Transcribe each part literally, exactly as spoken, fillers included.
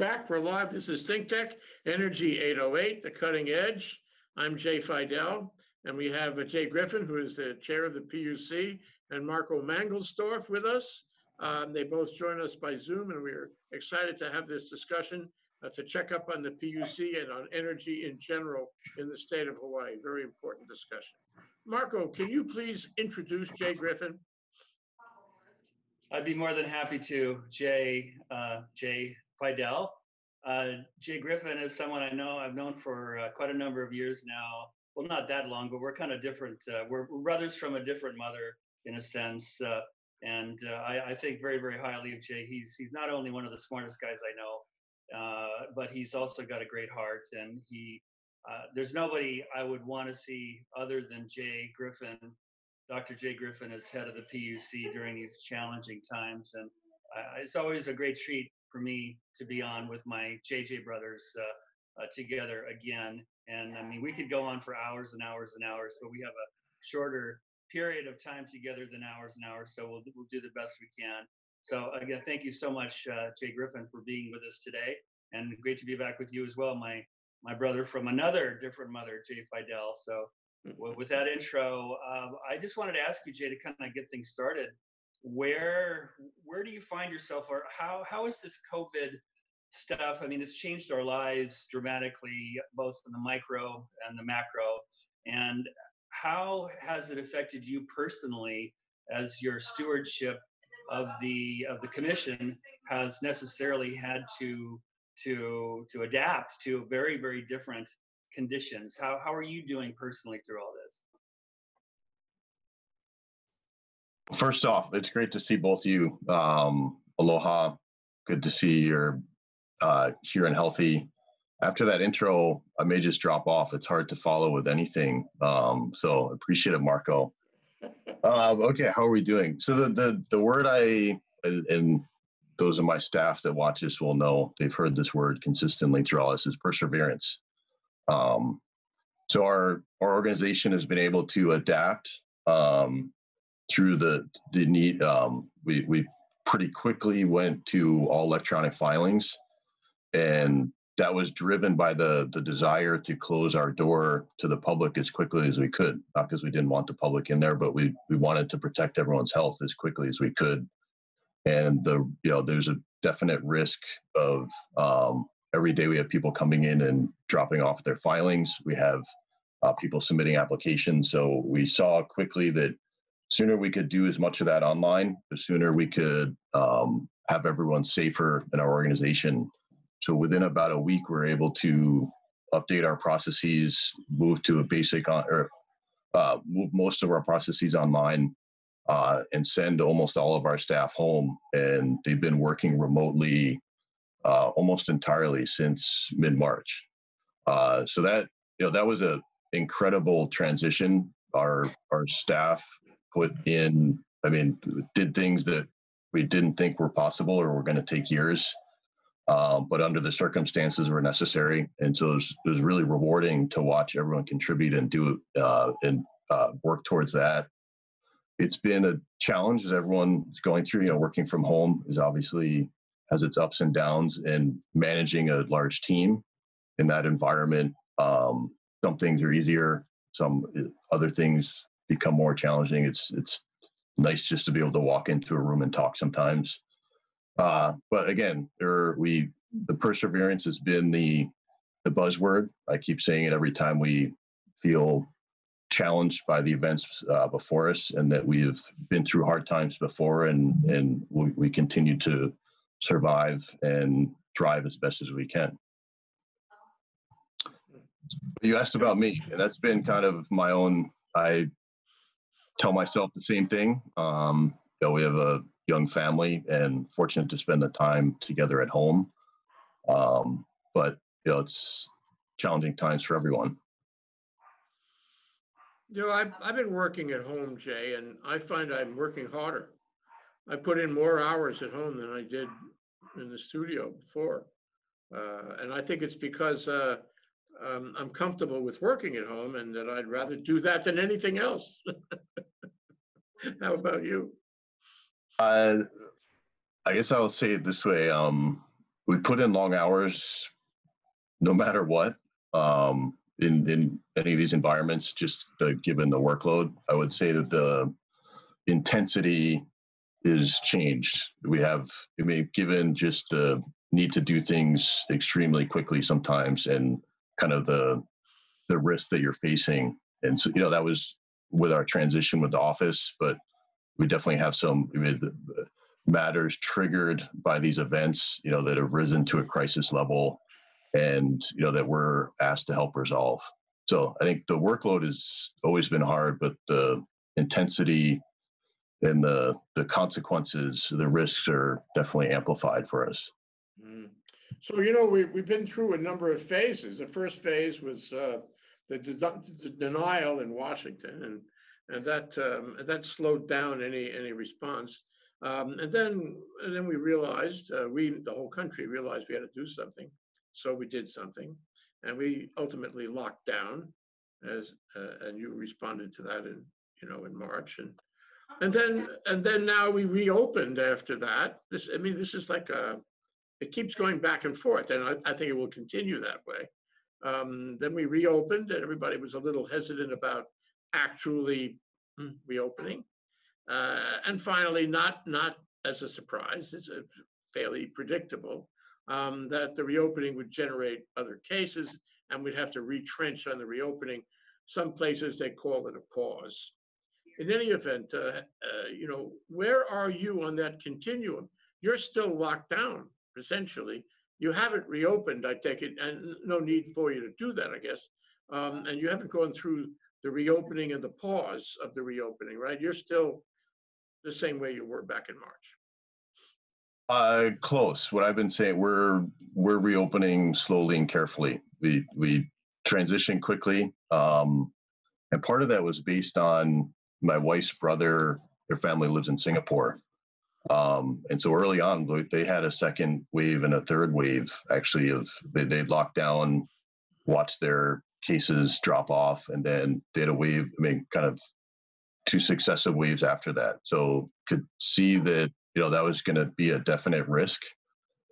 back. We're live. This is ThinkTech, Energy eight oh eight, the cutting edge. I'm Jay Fidel, and we have Jay Griffin, who is the chair of the P U C, and Marco Mangelsdorf with us. Um, they both join us by Zoom, and we're excited to have this discussion uh, to check up on the P U C and on energy in general in the state of Hawaii. Very important discussion. Marco, can you please introduce Jay Griffin? I'd be more than happy to, Jay, uh, Jay Fidel. Uh, Jay Griffin is someone I know, I've known for uh, quite a number of years now. Well, not that long, but we're kind of different. Uh, we're brothers from a different mother, in a sense. Uh, and uh, I, I think very, very highly of Jay. He's, he's not only one of the smartest guys I know, uh, but he's also got a great heart. And he, uh, there's nobody I would want to see other than Jay Griffin, Doctor Jay Griffin, is head of the P U C during these challenging times, and uh, it's always a great treat for me to be on with my J J brothers uh, uh, together again. And I mean, we could go on for hours and hours and hours, but we have a shorter period of time together than hours and hours, so we'll, we'll do the best we can. So again, thank you so much, uh, Jay Griffin, for being with us today, and great to be back with you as well, my, my brother from another different mother, Jay Fidel. So. Well, with that intro, uh, I just wanted to ask you, Jay, to kind of get things started. Where where do you find yourself, or how how is this COVID stuff? I mean, it's changed our lives dramatically, both in the micro and the macro. And how has it affected you personally, as your stewardship of the of the commission has necessarily had to to to adapt to a very very different conditions? How, how are you doing personally through all this? First off, it's great to see both of you. Um, aloha. Good to see you're uh, here and healthy. After that intro, I may just drop off. It's hard to follow with anything. Um, so appreciate it, Marco. Um, okay, how are we doing? So the, the, the word I, and those of my staff that watch this will know, they've heard this word consistently through all this, is perseverance. Um, so our, our organization has been able to adapt, um, through the, the need, um, we, we pretty quickly went to all electronic filings, and that was driven by the, the desire to close our door to the public as quickly as we could, not because we didn't want the public in there, but we, we wanted to protect everyone's health as quickly as we could. And the, you know, there's a definite risk of, um, every day we have people coming in and dropping off their filings. We have uh, people submitting applications. So we saw quickly that sooner we could do as much of that online, the sooner we could um, have everyone safer in our organization. So within about a week, we're able to update our processes, move to a basic on, or uh, move most of our processes online, uh, and send almost all of our staff home. And they've been working remotely Uh, almost entirely since mid-March. Uh, so that, you know, that was an incredible transition. Our, our staff put in, I mean, did things that we didn't think were possible or were going to take years, um, but under the circumstances were necessary. And so it was, it was really rewarding to watch everyone contribute and do uh, and uh, work towards that. It's been a challenge as everyone's going through, you know, working from home is obviously has its ups and downs, and managing a large team in that environment. Um, some things are easier, some other things become more challenging. It's it's nice just to be able to walk into a room and talk sometimes. Uh, but again, there we the perseverance has been the the buzzword. I keep saying it every time we feel challenged by the events uh, before us, and that we've been through hard times before, and and we, we continue to survive and thrive as best as we can. You asked about me, and that's been kind of my own, I tell myself the same thing. Um, you know, we have a young family and fortunate to spend the time together at home. Um, but, you know, it's challenging times for everyone. You know, I've, I've been working at home, Jay, and I find I'm working harder. I put in more hours at home than I did in the studio before. Uh, and I think it's because uh, um, I'm comfortable with working at home, and that I'd rather do that than anything else. How about you? Uh, I guess I'll say it this way. Um, we put in long hours no matter what, um, in, in any of these environments, just uh, given the workload. I would say that the intensity is changed. We have, I mean, given just the need to do things extremely quickly sometimes, and kind of the the risk that you're facing. And so, you know, that was with our transition with the office, but we definitely have some, I mean, matters triggered by these events, you know, that have risen to a crisis level, and, you know, that we're asked to help resolve. So I think the workload has always been hard, but the intensity and the the consequences, the risks are definitely amplified for us. Mm. So, you know, we, we've been through a number of phases. The first phase was uh, the, the denial in Washington, and and that um, that slowed down any any response. Um, and then and then we realized, uh, we the whole country realized we had to do something. So we did something, and we ultimately locked down, as uh, and you responded to that in you know in March, and and then and then now we reopened after that. This I mean this is like a it keeps going back and forth, and I, I think it will continue that way. Um, then we reopened, and everybody was a little hesitant about actually reopening, uh, and finally, not not as a surprise, it's a fairly predictable, um, that the reopening would generate other cases, and we'd have to retrench on the reopening. Some places they call it a pause. In any event, uh, uh, you know, where are you on that continuum? You're still locked down. Essentially, you haven't reopened, I take it, and no need for you to do that, I guess. Um, and you haven't gone through the reopening and the pause of the reopening, right? You're still the same way you were back in March. Uh, close. What I've been saying, we're we're reopening slowly and carefully. We we transitioned quickly, um, and part of that was based on my wife's brother. Their family lives in Singapore. Um, and so early on, they had a second wave and a third wave, actually, of they, they'd locked down, watched their cases drop off, and then did a wave, I mean, kind of two successive waves after that. So could see that, you know, that was going to be a definite risk.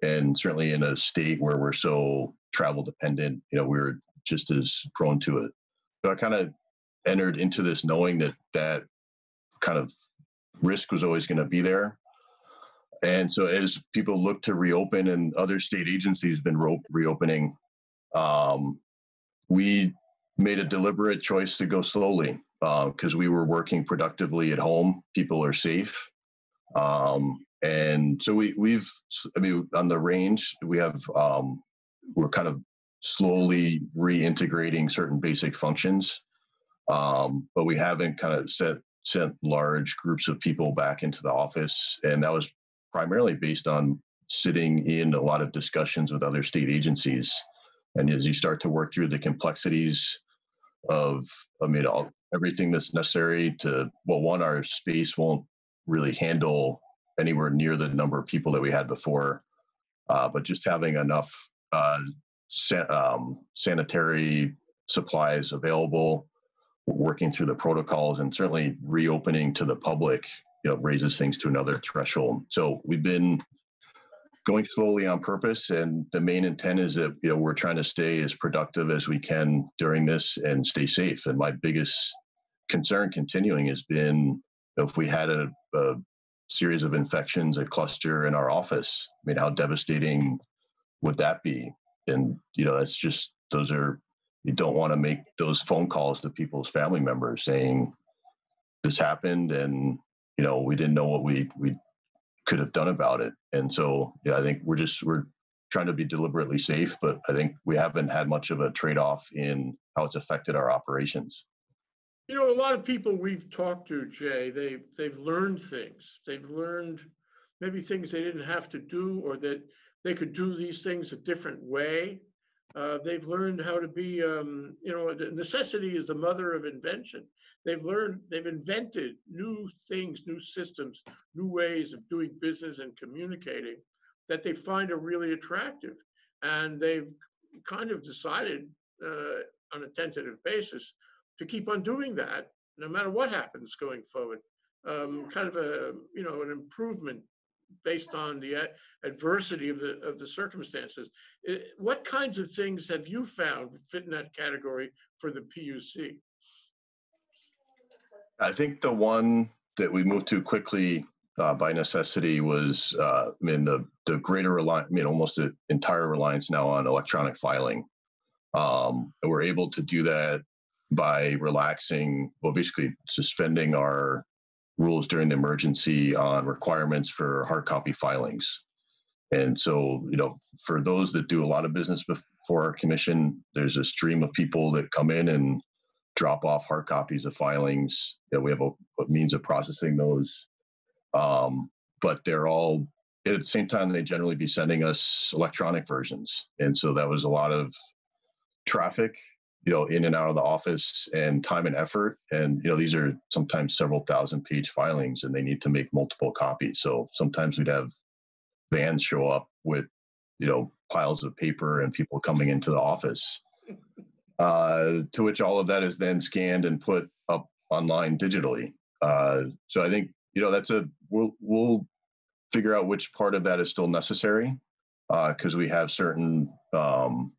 And certainly in a state where we're so travel dependent, you know, we were just as prone to it. So I kind of entered into this knowing that that kind of risk was always going to be there. And so as people look to reopen, and other state agencies have been re reopening, um, we made a deliberate choice to go slowly because uh, we were working productively at home. People are safe. Um, and so we, we've, I mean, on the range, we have, um, we're kind of slowly reintegrating certain basic functions, um, but we haven't kind of set, sent large groups of people back into the office. And that was primarily based on sitting in a lot of discussions with other state agencies. And as you start to work through the complexities of, I mean, all, everything that's necessary to, well, one, our space won't really handle anywhere near the number of people that we had before, uh, but just having enough uh, san um, sanitary supplies available, working through the protocols, and certainly reopening to the public, you know, raises things to another threshold. So we've been going slowly on purpose, and the main intent is that, you know, we're trying to stay as productive as we can during this and stay safe. And my biggest concern continuing has been, you know, if we had a, a series of infections, a cluster in our office, I mean, how devastating would that be? And, you know, that's just, those are, you don't want to make those phone calls to people's family members saying this happened and, you know, we didn't know what we we could have done about it. And so, yeah, I think we're just, we're trying to be deliberately safe, but I think we haven't had much of a trade-off in how it's affected our operations. You know, a lot of people we've talked to, Jay, they, they've learned things. They've learned maybe things they didn't have to do, or that they could do these things a different way. Uh, they've learned how to be, um, you know, necessity is the mother of invention. They've learned, they've invented new things, new systems, new ways of doing business and communicating that they find are really attractive. And they've kind of decided uh, on a tentative basis to keep on doing that, no matter what happens going forward. Um, kind of a, you know, an improvement based on the adversity of the, of the circumstances. What kinds of things have you found fit in that category for the P U C? I think the one that we moved to quickly uh, by necessity was, uh, I mean, the, the greater reliance, I mean, almost the entire reliance now on electronic filing. Um, and we're able to do that by relaxing, well, basically suspending our rules during the emergency on requirements for hard copy filings. And so, you know, for those that do a lot of business before our commission, there's a stream of people that come in and drop off hard copies of filings. That we have a, a means of processing those. Um, but they're all, at the same time, they generally be sending us electronic versions. And so that was a lot of traffic, you know, in and out of the office, and time and effort. And, you know, these are sometimes several thousand page filings, and they need to make multiple copies. So sometimes we'd have vans show up with, you know, piles of paper and people coming into the office, uh, to which all of that is then scanned and put up online digitally. Uh, so I think, you know, that's a, we'll, we'll figure out which part of that is still necessary, uh, because we have certain, um,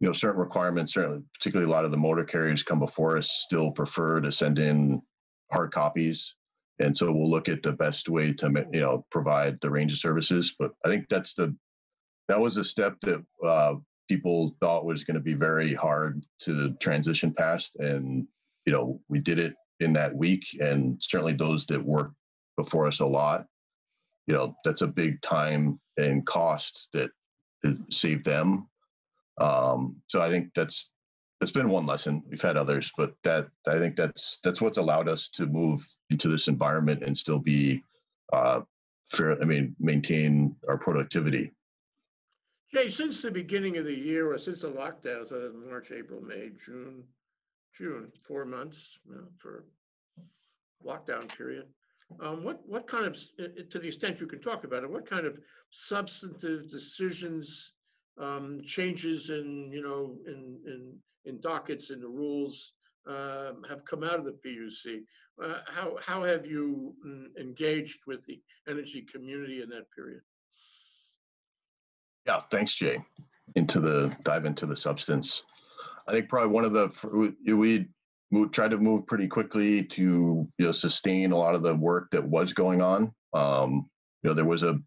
you know, certain requirements, certainly, particularly a lot of the motor carriers come before us, still prefer to send in hard copies. And so we'll look at the best way to, you know, provide the range of services. But I think that's the, that was a step that uh, people thought was going to be very hard to transition past. And, you know, we did it in that week. And certainly those that work before us a lot, you know, that's a big time and cost that, that saved them. Um, so I think that's, that's been one lesson. We've had others, but that, I think that's, that's what's allowed us to move into this environment and still be, uh, fair, I mean, maintain our productivity. Jay, since the beginning of the year, or since the lockdowns, so March, April, May, June, June, four months you know, for lockdown period. Um, what, what kind of, to the extent you can talk about it, what kind of substantive decisions, um changes in you know in in in dockets and the rules um have come out of the P U C? uh, how how have you engaged with the energy community in that period? Yeah, thanks, Jay. Into the dive into the substance, I think probably one of the we moved, tried to move pretty quickly to you know sustain a lot of the work that was going on. um you know there was a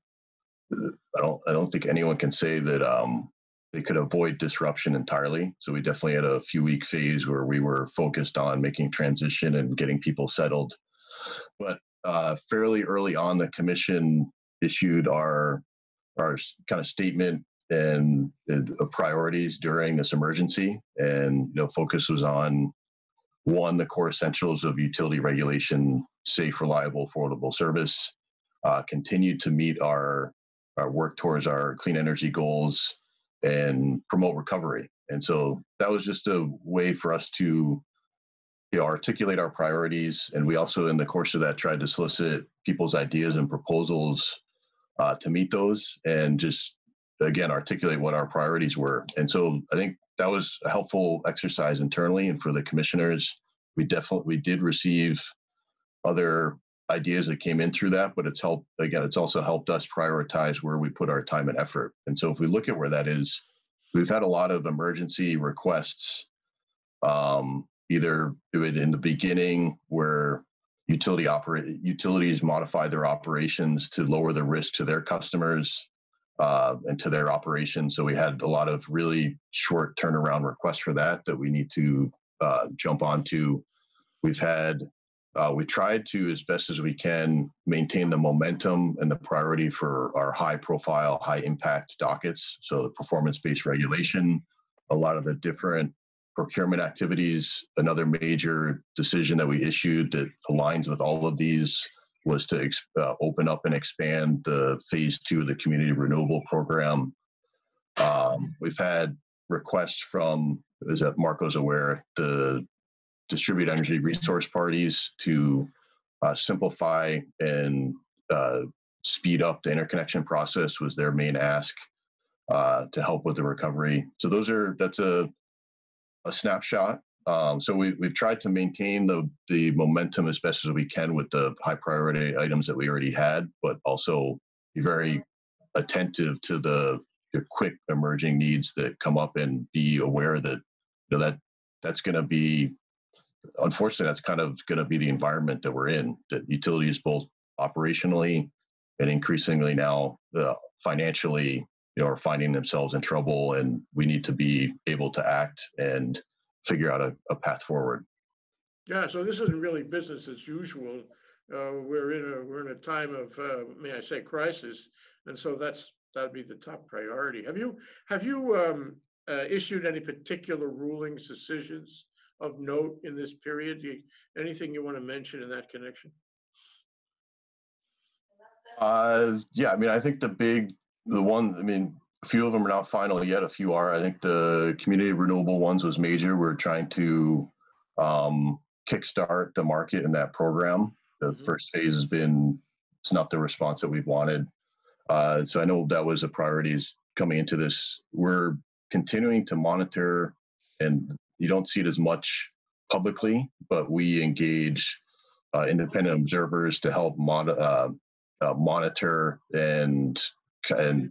I don't, I don't think anyone can say that um, they could avoid disruption entirely. So we definitely had a few week phase where we were focused on making transition and getting people settled. But uh, fairly early on, the commission issued our, our kind of statement and, and uh, priorities during this emergency. And, you know, focus was on one, the core essentials of utility regulation, safe, reliable, affordable service, uh, continued to meet our Our work towards our clean energy goals and promote recovery. And so that was just a way for us to you know, articulate our priorities. And we also, in the course of that, tried to solicit people's ideas and proposals uh, to meet those and just, again, articulate what our priorities were. And so I think that was a helpful exercise internally. And for the commissioners, we definitely we did receive other ideas that came in through that, but it's helped, again, it's also helped us prioritize where we put our time and effort. And so if we look at where that is, we've had a lot of emergency requests, um, either in the beginning where utility operate, utilities modify their operations to lower the risk to their customers uh, and to their operations. So we had a lot of really short turnaround requests for that that we need to uh, jump onto. We've had Uh, we tried to, as best as we can, maintain the momentum and the priority for our high-profile, high-impact dockets. So the performance-based regulation, a lot of the different procurement activities. Another major decision that we issued that aligns with all of these was to ex uh, open up and expand the phase two of the community renewable program. Um, we've had requests from, as Marco's aware, the distribute energy resource parties to uh, simplify and uh, speed up the interconnection process was their main ask uh, to help with the recovery. So those are, that's a, a snapshot. Um, so we, we've tried to maintain the, the momentum as best as we can with the high priority items that we already had, but also be very attentive to the, the quick emerging needs that come up, and be aware that, you know, that that's going to be, unfortunately, that's kind of going to be the environment that we're in, that utilities both operationally and increasingly now uh, financially, you know, are finding themselves in trouble, and we need to be able to act and figure out a, a path forward. Yeah, so this isn't really business as usual. Uh, we're in a we're in a time of uh, may I say crisis, and so that's that'd be the top priority. Have you have you um, uh, issued any particular rulings, decisions of note in this period? Do you, anything you want to mention in that connection? Uh, yeah, I mean, I think the big The one, I mean, a few of them are not final yet. A few are. I think the community renewable ones was major. We're trying to um, kickstart the market in that program. The first phase has been, it's not the response that we've wanted. Uh, so I know that was a priority coming into this. We're continuing to monitor, and you don't see it as much publicly, but we engage uh, independent observers to help mon- uh, uh, monitor and and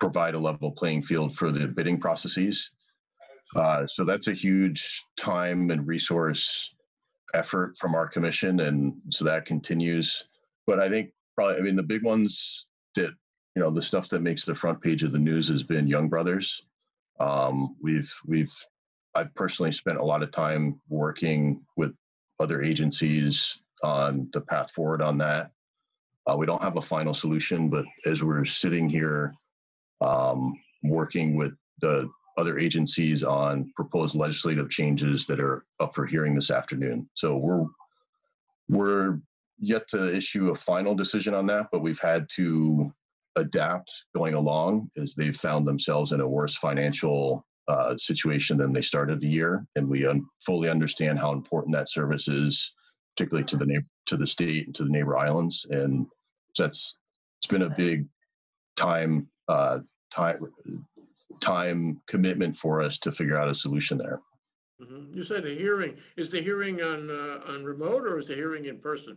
provide a level playing field for the bidding processes. Uh, so that's a huge time and resource effort from our commission, and so that continues. But I think probably, I mean, the big ones that, you know, the stuff that makes the front page of the news has been Young Brothers. Um, we've, we've, I've personally spent a lot of time working with other agencies on the path forward on that. Uh, we don't have a final solution, but as we're sitting here um, working with the other agencies on proposed legislative changes that are up for hearing this afternoon. So we're we're yet to issue a final decision on that, but we've had to adapt going along as they've found themselves in a worse financial uh, situation than they started the year. And we un- fully understand how important that service is, particularly to the neighbor, to the state and to the neighbor islands. And so that's, it's been a big time, uh, time, time commitment for us to figure out a solution there. Mm-hmm. You said a hearing. Is the hearing on uh, on remote, or is the hearing in person?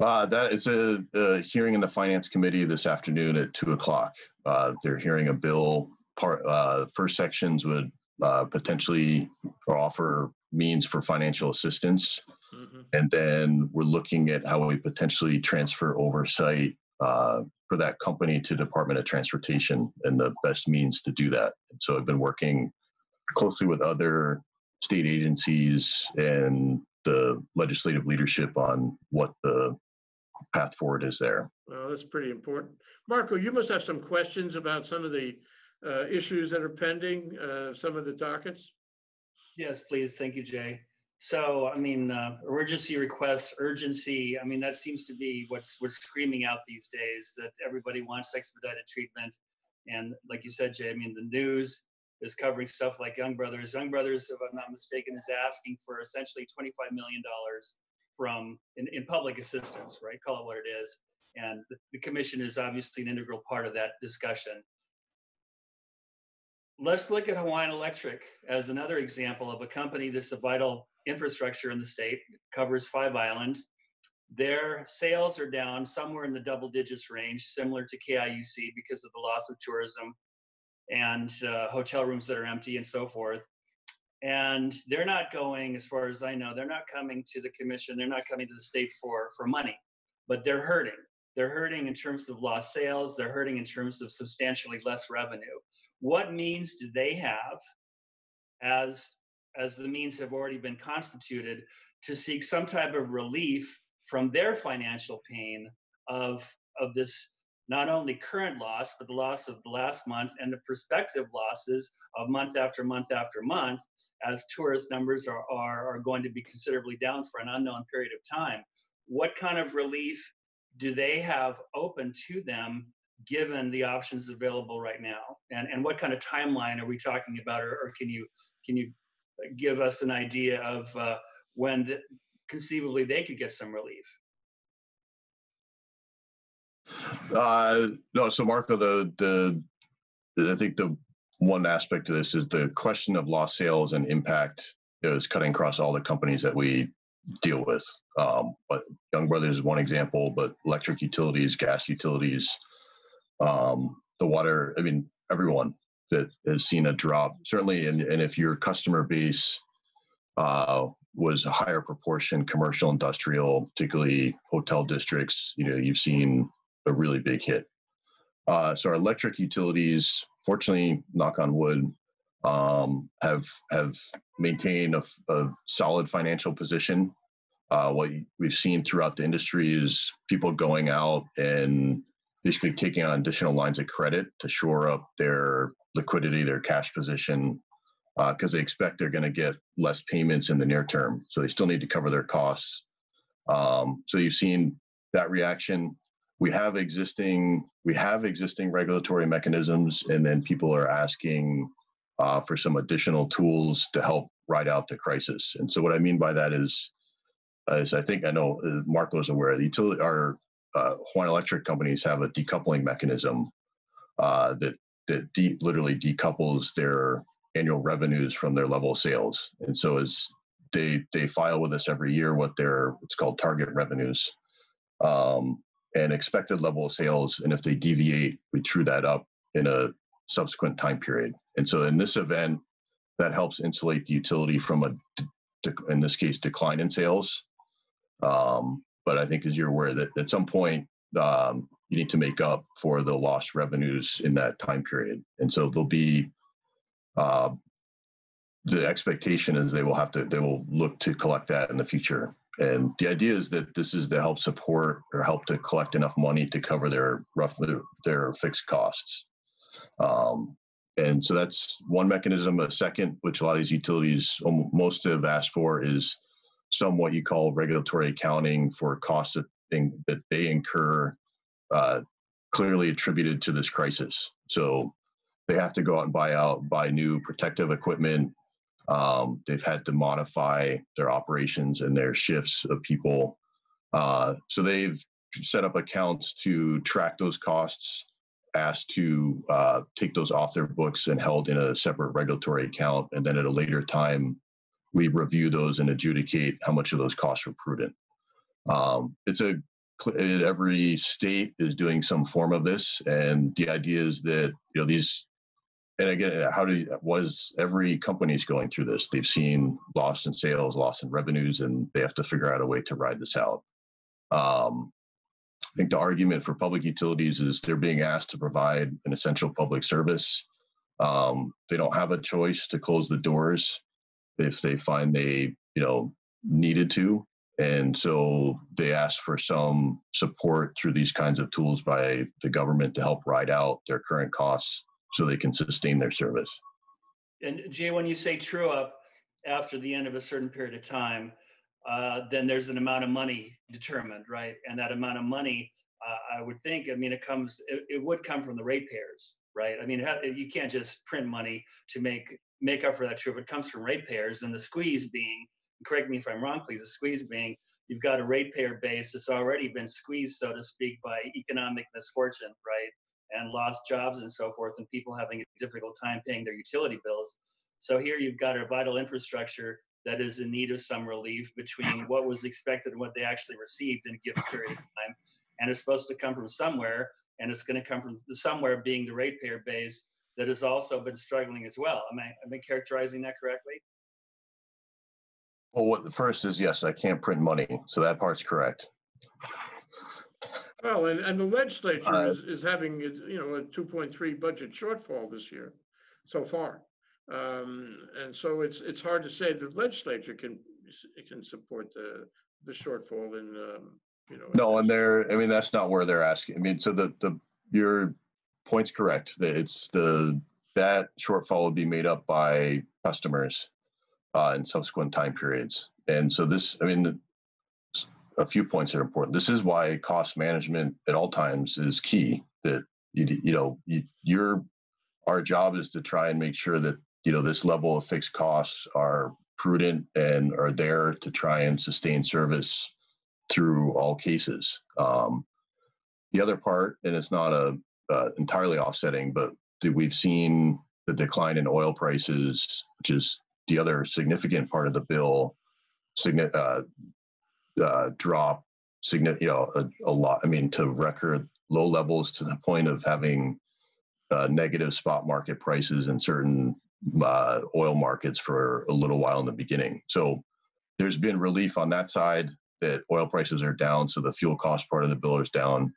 Uh, that is a, a hearing in the Finance Committee this afternoon at two o'clock. Uh, they're hearing a bill. Part uh, first sections would uh, potentially offer means for financial assistance. Mm-hmm. And then we're looking at how we potentially transfer oversight uh, for that company to Department of Transportation and the best means to do that. And so I've been working closely with other state agencies and the legislative leadership on what the path forward is there. Well, that's pretty important. Marco, you must have some questions about some of the uh, issues that are pending, uh, some of the dockets. Yes, please. Thank you, Jay. So, I mean, uh, emergency requests, urgency, I mean, that seems to be what's what's screaming out these days, that everybody wants expedited treatment. And like you said, Jay, I mean, the news is covering stuff like Young Brothers. Young Brothers, if I'm not mistaken, is asking for essentially twenty-five million dollars from in, in public assistance, right? Call it what it is. And the, the commission is obviously an integral part of that discussion. Let's look at Hawaiian Electric as another example of a company that's a vital infrastructure in the state. It covers five islands. Their sales are down somewhere in the double digits range, similar to K I U C, because of the loss of tourism and uh, hotel rooms that are empty and so forth. And they're not going, as far as I know, they're not coming to the commission, they're not coming to the state for, for money, but they're hurting. They're hurting in terms of lost sales, they're hurting in terms of substantially less revenue. What means do they have, as, as the means have already been constituted, to seek some type of relief from their financial pain of, of this, not only current loss, but the loss of the last month and the prospective losses of month after month after month, as tourist numbers are, are, are going to be considerably down for an unknown period of time? What kind of relief do they have open to them, given the options available right now? And, and what kind of timeline are we talking about? Or, or can you can you give us an idea of uh, when the, conceivably they could get some relief? Uh, no, so Marco, the, the the I think the one aspect of this is the question of lost sales and impact is cutting across all the companies that we deal with. Um, but Young Brothers is one example, but electric utilities, gas utilities, um, the water, I mean, everyone that has seen a drop, certainly, and if your customer base uh, was a higher proportion commercial, industrial, particularly hotel districts, you know, you've seen a really big hit. Uh, so our electric utilities, fortunately, knock on wood, um, have have maintained a, a solid financial position. Uh, what we've seen throughout the industry is people going out and basically taking on additional lines of credit to shore up their liquidity, their cash position, because uh, they expect they're going to get less payments in the near term. So they still need to cover their costs. Um, so you've seen that reaction. We have existing we have existing regulatory mechanisms, and then people are asking uh, for some additional tools to help ride out the crisis. And so what I mean by that is, as I think I know Marco's aware, the utility, our uh, Hawaiian Electric companies have a decoupling mechanism uh, that that de- literally decouples their annual revenues from their level of sales. And so as they they file with us every year what their what's called target revenues um, and expected level of sales, and if they deviate, we true that up in a subsequent time period. And so in this event, that helps insulate the utility from a de- in this case decline in sales. Um, but I think, as you're aware, that at some point um, you need to make up for the lost revenues in that time period. And so there'll be uh, the expectation is they will have to, they will look to collect that in the future. And the idea is that this is to help support or help to collect enough money to cover their roughly their fixed costs. Um, and so that's one mechanism. A second, which a lot of these utilities most have asked for, is some what you call regulatory accounting for costs that, thing, that they incur uh, clearly attributed to this crisis. So they have to go out and buy out, buy new protective equipment. Um, they've had to modify their operations and their shifts of people. Uh, so they've set up accounts to track those costs, asked to uh, take those off their books and held in a separate regulatory account. And then at a later time, we review those and adjudicate how much of those costs were prudent. Um, it's a, every state is doing some form of this. And the idea is that, you know, these, and again, how do you, what is every company's going through this? They've seen loss in sales, loss in revenues, and they have to figure out a way to ride this out. Um, I think the argument for public utilities is they're being asked to provide an essential public service. Um, they don't have a choice to close the doors if they find they, you know, needed to. And so they ask for some support through these kinds of tools by the government to help ride out their current costs, so they can sustain their service. And Jay, when you say true up after the end of a certain period of time, uh, then there's an amount of money determined, right? And that amount of money, uh, I would think, I mean, it comes, it, it would come from the ratepayers, right? I mean, it ha- you can't just print money to make make up for that true up. It comes from ratepayers, and the squeeze being, correct me if I'm wrong, please, the squeeze being, you've got a ratepayer base that's already been squeezed, so to speak, by economic misfortune, right? And lost jobs and so forth, and people having a difficult time paying their utility bills. So here you've got a vital infrastructure that is in need of some relief between what was expected and what they actually received in a given period of time. And it's supposed to come from somewhere, and it's going to come from somewhere being the ratepayer base that has also been struggling as well. Am I, am I characterizing that correctly? Well, what the first is, yes, I can't print money. So that part's correct. Well, and, and the legislature uh, is, is having, you know, a two point three budget shortfall this year so far. Um, and so it's it's hard to say the legislature can it can support the the shortfall in, um, you know. No, and they're, I mean, that's not where they're asking. I mean, so the, the your point's correct. It's the, that shortfall would be made up by customers uh, in subsequent time periods. And so this, I mean, the, a few points that are important. This is why cost management at all times is key. That you, you know, you, your our job is to try and make sure that, you know, this level of fixed costs are prudent and are there to try and sustain service through all cases. Um, the other part, and it's not a uh, entirely offsetting, but we've seen the decline in oil prices, which is the other significant part of the bill. Significant. Uh, Uh, drop, you know, a, a lot. I mean, to record low levels to the point of having uh, negative spot market prices in certain uh, oil markets for a little while in the beginning. So there's been relief on that side that oil prices are down, so the fuel cost part of the bill is down.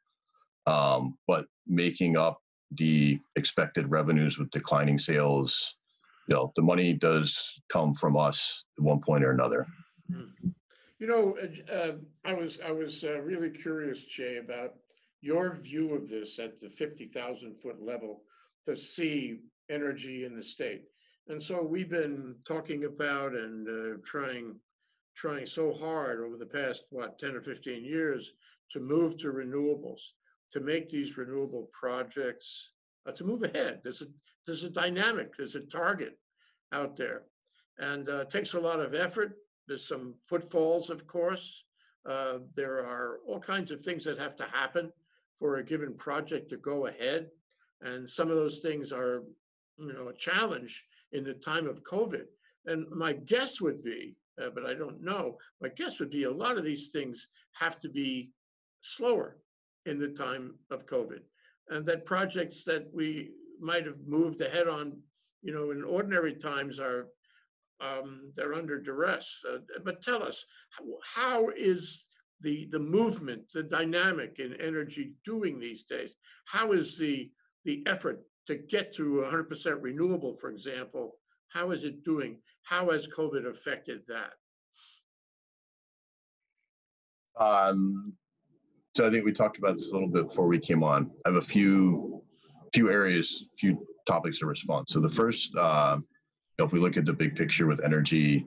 Um, but making up the expected revenues with declining sales, you know, the money does come from us at one point or another. You know, uh, I was I was uh, really curious, Jay, about your view of this at the fifty thousand foot level to see energy in the state. And so we've been talking about and uh, trying trying so hard over the past, what, ten or fifteen years to move to renewables, to make these renewable projects, uh, to move ahead. There's a, there's a dynamic, there's a target out there. And uh, it takes a lot of effort. There's some footfalls, of course. Uh, there are all kinds of things that have to happen for a given project to go ahead. And some of those things are, you know, a challenge in the time of COVID. And my guess would be, uh, but I don't know, my guess would be a lot of these things have to be slower in the time of COVID. And that projects that we might have moved ahead on, you know, in ordinary times are, um, they're under duress. Uh, but tell us, how, how is the, the movement, the dynamic in energy doing these days? How is the, the effort to get to one hundred percent renewable, for example, how is it doing? How has COVID affected that? Um, so I think we talked about this a little bit before we came on. I have a few few areas, few topics of response. So the first, uh, you know, if we look at the big picture with energy,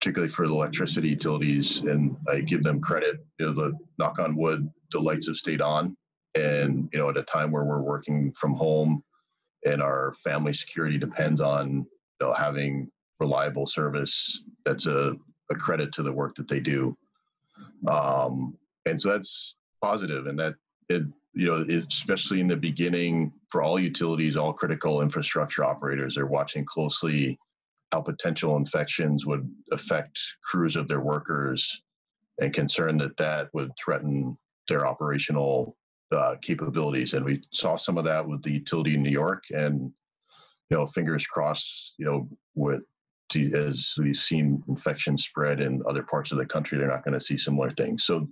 particularly for the electricity utilities, and I give them credit, you know, the knock on wood, the lights have stayed on. And, you know, at a time where we're working from home and our family security depends on, you know, having reliable service, that's a, a credit to the work that they do. Um, and so that's positive. And that, it, you know, it, especially in the beginning, for all utilities, all critical infrastructure operators, they're watching closely how potential infections would affect crews of their workers and concerned that that would threaten their operational uh, capabilities. And we saw some of that with the utility in New York, and, you know, fingers crossed, you know, with, as we've seen infections spread in other parts of the country, they're not going to see similar things. So,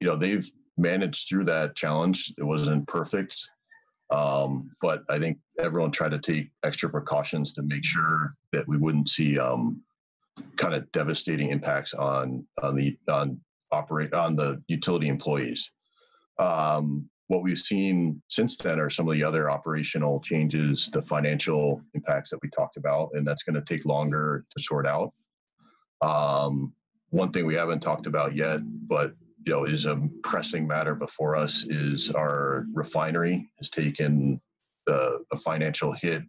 you know, they've managed through that challenge. It wasn't perfect, um, but I think everyone tried to take extra precautions to make sure that we wouldn't see um, kind of devastating impacts on on the on operate on the utility employees. Um, what we've seen since then are some of the other operational changes, the financial impacts that we talked about, and that's going to take longer to sort out. Um, one thing we haven't talked about yet, but, you know, is a pressing matter before us, is our refinery has taken uh, a financial hit,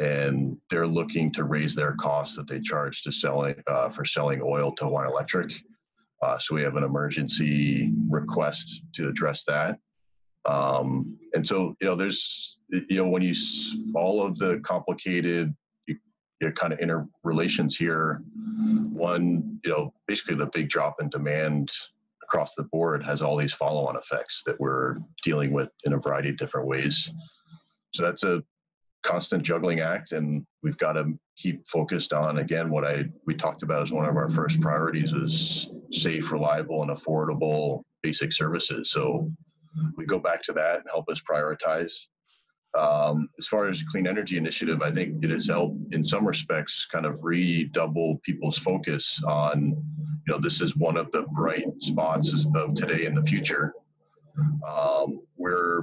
and they're looking to raise their costs that they charge to selling uh, for selling oil to Hawaiian Electric. Uh, so we have an emergency request to address that. Um, and so, you know, there's, you know, when you, all of the complicated you, you kind of interrelations here, one, you know, basically the big drop in demand across the board has all these follow-on effects that we're dealing with in a variety of different ways. So that's a constant juggling act, and we've got to keep focused on, again, what I we talked about as one of our first priorities is safe, reliable, and affordable basic services. So we go back to that and help us prioritize. Um, as far as Clean Energy Initiative, I think it has helped in some respects kind of redouble people's focus on, you know, this is one of the bright spots of today and the future. Um, we're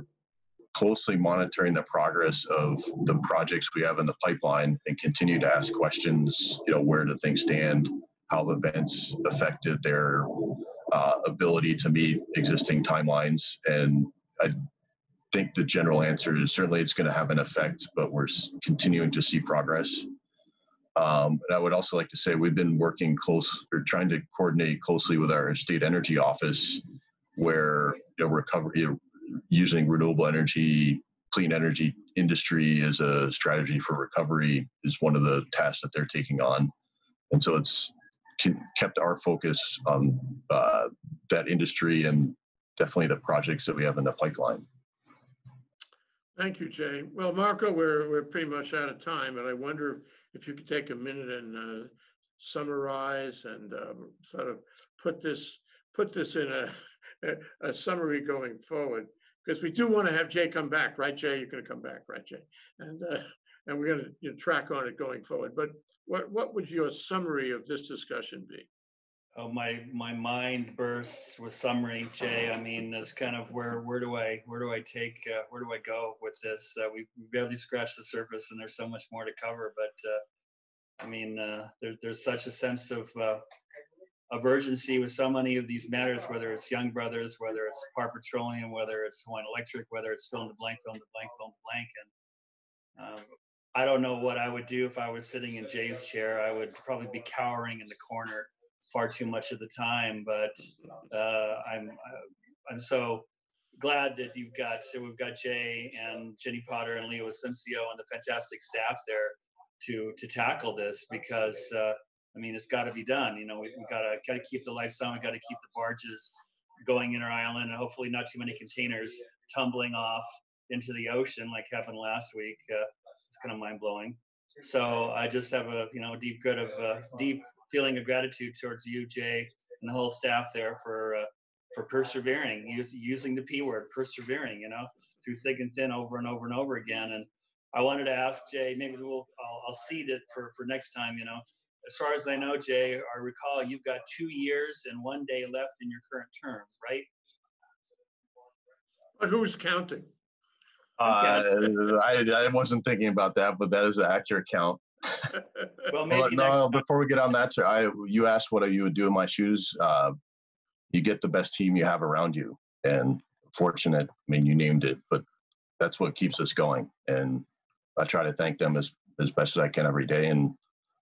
closely monitoring the progress of the projects we have in the pipeline and continue to ask questions, you know, where do things stand, how events affected their Uh, ability to meet existing timelines. And I think the general answer is certainly it's going to have an effect, but we're continuing to see progress. Um, and I would also like to say we've been working close, or trying to coordinate closely with our state energy office, where, you know, recovery, you know, using renewable energy, clean energy industry as a strategy for recovery is one of the tasks that they're taking on. And so it's kept our focus on uh, that industry and definitely the projects that we have in the pipeline. Thank you, Jay. Well, Marco, we're, we're pretty much out of time, and I wonder if you could take a minute and uh, summarize and um, sort of put this put this in a, a, a summary going forward, because we do want to have Jay come back, right, Jay? You're going to come back, right, Jay? And uh, and we're going to you know, track on it going forward. But what what would your summary of this discussion be? Oh, my my mind bursts with summary, Jay. I mean, that's kind of where where do I where do I take uh, where do I go with this? Uh, we barely scratched the surface, and there's so much more to cover. But uh, I mean, uh, there, there's such a sense of uh, of urgency with so many of these matters, whether it's Young Brothers, whether it's Par Petroleum, whether it's Hawaiian Electric, whether it's fill in the blank, fill in the blank, fill in the blank, and. Um, I don't know what I would do if I was sitting in Jay's chair. I would probably be cowering in the corner far too much of the time. But uh, I'm I'm so glad that you've got so we've got Jay and Jenny Potter and Leo Asensio and the fantastic staff there to to tackle this, because uh, I mean, it's got to be done. You know, we we gotta gotta keep the lights on. We gotta keep the barges going in our island, and hopefully not too many containers tumbling off into the ocean like happened last week. Uh, it's kind of mind-blowing. So I just have a you know deep good of uh, deep feeling of gratitude towards you, Jay, and the whole staff there for uh, for persevering, use, using the P word, persevering, you know, through thick and thin, over and over and over again. And I wanted to ask Jay, maybe we'll I'll, I'll seed it for for next time. You know, as far as I know, Jay, I recall you've got two years and one day left in your current term, right? But who's counting? Uh, I, I wasn't thinking about that, but that is an accurate count. Well, maybe no, before we get on that, I, you asked what you would do in my shoes. Uh, you get the best team you have around you. And fortunate, I mean, you named it, but that's what keeps us going. And I try to thank them as, as best as I can every day. And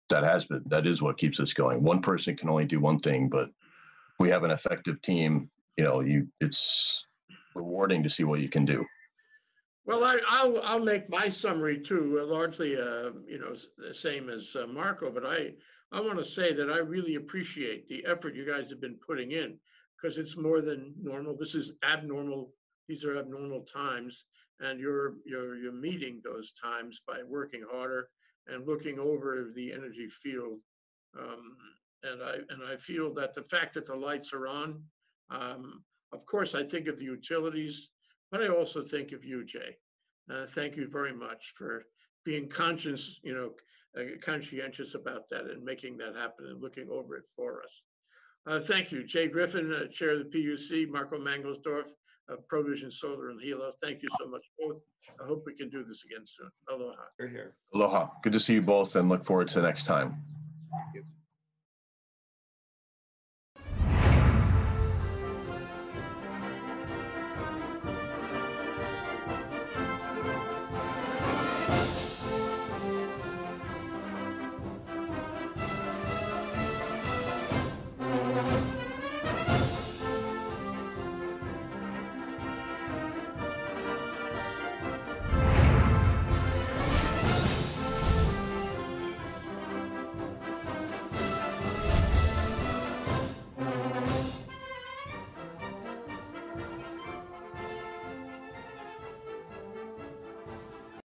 that has been, that is what keeps us going. One person can only do one thing, but if we have an effective team, you know, you, it's rewarding to see what you can do. Well, I, I'll, I'll make my summary too, uh, largely, uh, you know, the same as uh, Marco, but I, I want to say that I really appreciate the effort you guys have been putting in, because it's more than normal. This is abnormal. These are abnormal times, and you're, you're, you're meeting those times by working harder and looking over the energy field. Um, and I, and I feel that the fact that the lights are on, um, of course, I think of the utilities, but I also think of you, Jay. Uh, thank you very much for being conscious, you know, uh, conscientious about that and making that happen and looking over it for us. Uh, thank you, Jay Griffin, uh, Chair of the P U C, Marco Mangelsdorf, uh, Provision Solar and Hilo. Thank you so much, both. I hope we can do this again soon. Aloha. You're here. Aloha. Good to see you both, and look forward to the next time.